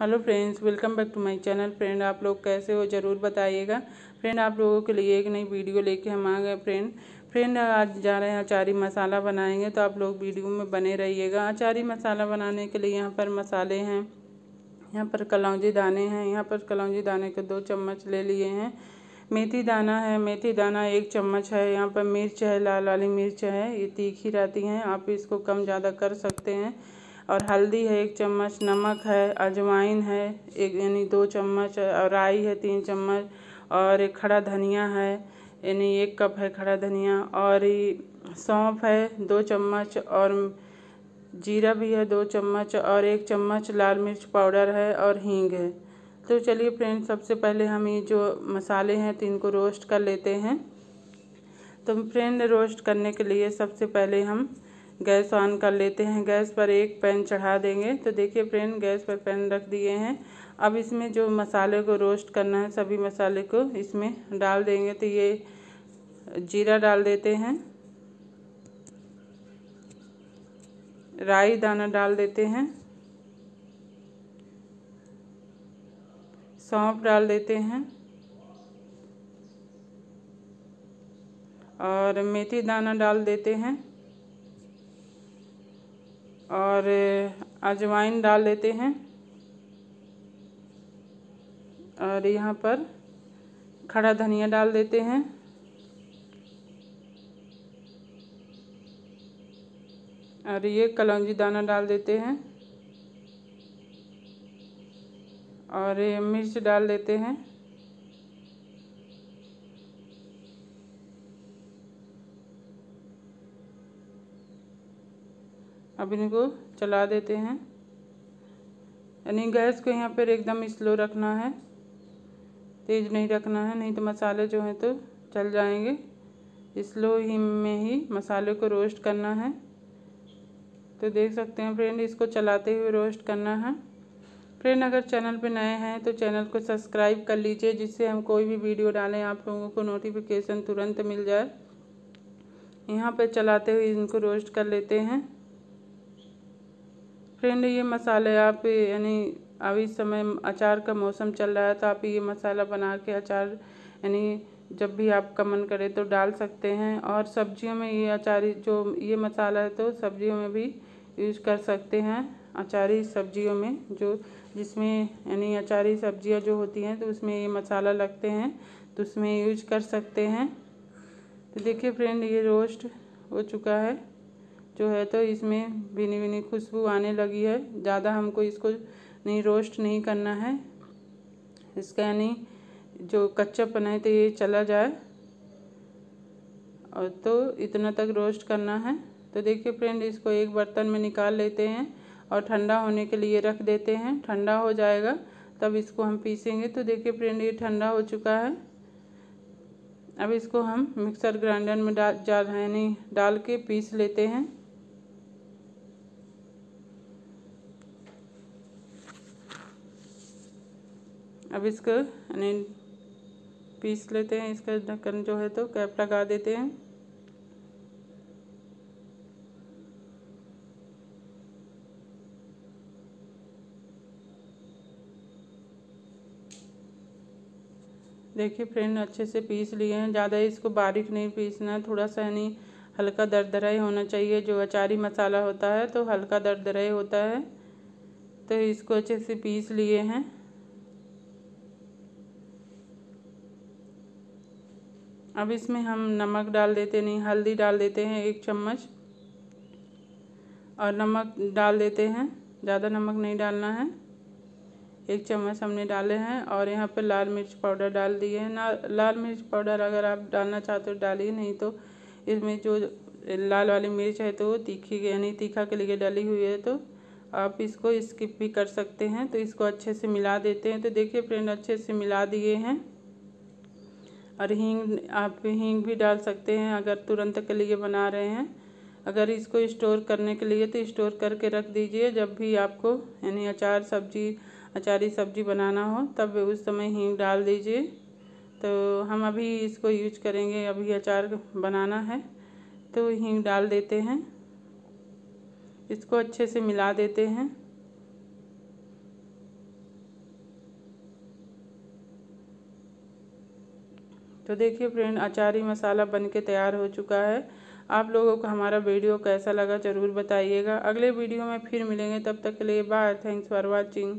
Hello friends, welcome back to my channel. Friend, आप लोग कैसे हो ज़रूर बताइएगा। फ्रेंड, आप लोगों के लिए एक नई वीडियो लेके हम आ गए। फ्रेंड आज जा रहे हैं अचारी मसाला बनाएंगे, तो आप लोग वीडियो में बने रहिएगा। अचारी मसाला बनाने के लिए यहाँ पर मसाले हैं, यहाँ पर कलौंजी दाने हैं, यहाँ पर कलौंजी दाने के 2 चम्मच ले लिए हैं। मेथी दाना है, मेथी दाना 1 चम्मच है। यहाँ पर मिर्च है, लाल वाली मिर्च है, ये तीखी रहती हैं, आप इसको कम ज़्यादा कर सकते हैं। और हल्दी है 1 चम्मच, नमक है, अजवाइन है 1 यानी 2 चम्मच, और राई है 3 चम्मच, और एक खड़ा धनिया है यानी 1 कप है खड़ा धनिया, और सौंफ है 2 चम्मच, और जीरा भी है 2 चम्मच, और 1 चम्मच लाल मिर्च पाउडर है, और हींग है। तो चलिए फ्रेंड, सबसे पहले हम ये जो मसाले हैं तो इनको रोस्ट कर लेते हैं। तो फ्रेंड, रोस्ट करने के लिए सबसे पहले हम गैस ऑन कर लेते हैं। गैस पर एक पैन चढ़ा देंगे। तो देखिए फ्रेंड, गैस पर पैन रख दिए हैं। अब इसमें जो मसाले को रोस्ट करना है सभी मसाले को इसमें डाल देंगे। तो ये जीरा डाल देते हैं, राई दाना डाल देते हैं, सौंफ डाल देते हैं, और मेथी दाना डाल देते हैं, और अजवाइन डाल देते हैं, और यहाँ पर खड़ा धनिया डाल देते हैं, और ये कलौंजी दाना डाल देते हैं, और ये मिर्च डाल देते हैं, अब इनको चला देते हैं। यानी गैस को यहाँ पर एकदम स्लो रखना है, तेज़ नहीं रखना है, नहीं तो मसाले जो हैं तो चल जाएंगे। स्लो ही में ही मसाले को रोस्ट करना है। तो देख सकते हैं फ्रेंड, इसको चलाते हुए रोस्ट करना है। फ्रेंड, अगर चैनल पर नए हैं तो चैनल को सब्सक्राइब कर लीजिए, जिससे हम कोई भी वीडियो डालें आप लोगों को नोटिफिकेशन तुरंत मिल जाए। यहाँ पर चलाते हुए इनको रोस्ट कर लेते हैं। फ्रेंड, ये मसाले आप यानी अभी समय अचार का मौसम चल रहा है, तो आप ये मसाला बना के अचार यानी जब भी आपका मन करे तो डाल सकते हैं। और सब्जियों में ये अचारी जो ये मसाला है तो सब्जियों में भी यूज़ कर सकते हैं। अचारी सब्जियों में जो जिसमें यानी अचारी सब्जियां जो होती हैं तो उसमें ये मसाला लगते हैं, तो उसमें यूज कर सकते हैं। तो देखिए फ्रेंड, ये रोस्ट हो चुका है जो है, तो इसमें भीनी भीनी खुशबू आने लगी है। ज़्यादा हमको इसको नहीं रोस्ट नहीं करना है, इसका यानी जो कच्चापन है तो ये चला जाए, और तो इतना तक रोस्ट करना है। तो देखिए फ्रेंड, इसको एक बर्तन में निकाल लेते हैं और ठंडा होने के लिए रख देते हैं। ठंडा हो जाएगा तब इसको हम पीसेंगे। तो देखिए फ्रेंड, ये ठंडा हो चुका है। अब इसको हम मिक्सर ग्राइंडर में डाल के पीस लेते हैं। अब इसको यानी पीस लेते हैं, इसका ढक्कन जो है तो कैप लगा देते हैं। देखिए फ्रेंड, अच्छे से पीस लिए हैं। ज़्यादा इसको बारीक नहीं पीसना है, थोड़ा सा यानी हल्का दरदरा ही होना चाहिए। जो अचारी मसाला होता है तो हल्का दरदरा ही होता है। तो इसको अच्छे से पीस लिए हैं। अब इसमें हम नमक डाल देते नहीं हल्दी डाल देते हैं 1 चम्मच, और नमक डाल देते हैं, ज़्यादा नमक नहीं डालना है, 1 चम्मच हमने डाले हैं। और यहाँ पे लाल मिर्च पाउडर डाल दिए हैं। ना लाल मिर्च पाउडर अगर आप डालना चाहते हो डालिए, नहीं तो इसमें जो लाल वाली मिर्च है तो तीखी यानी तीखा के लिए डाली हुई है, तो आप इसको स्किप भी कर सकते हैं। तो इसको अच्छे से मिला देते हैं। तो देखिए फ्रेंड, अच्छे से मिला दिए हैं। और हींग, आप हींग भी डाल सकते हैं अगर तुरंत के लिए बना रहे हैं। अगर इसको स्टोर करने के लिए तो स्टोर करके रख दीजिए, जब भी आपको यानी अचारी सब्जी बनाना हो तब उस समय हींग डाल दीजिए। तो हम अभी इसको यूज करेंगे, अभी अचार बनाना है, तो हींग डाल देते हैं। इसको अच्छे से मिला देते हैं। तो देखिए फ्रेंड, अचारी मसाला बन के तैयार हो चुका है। आप लोगों को हमारा वीडियो कैसा लगा ज़रूर बताइएगा। अगले वीडियो में फिर मिलेंगे, तब तक के लिए बाय। Thanks for watching.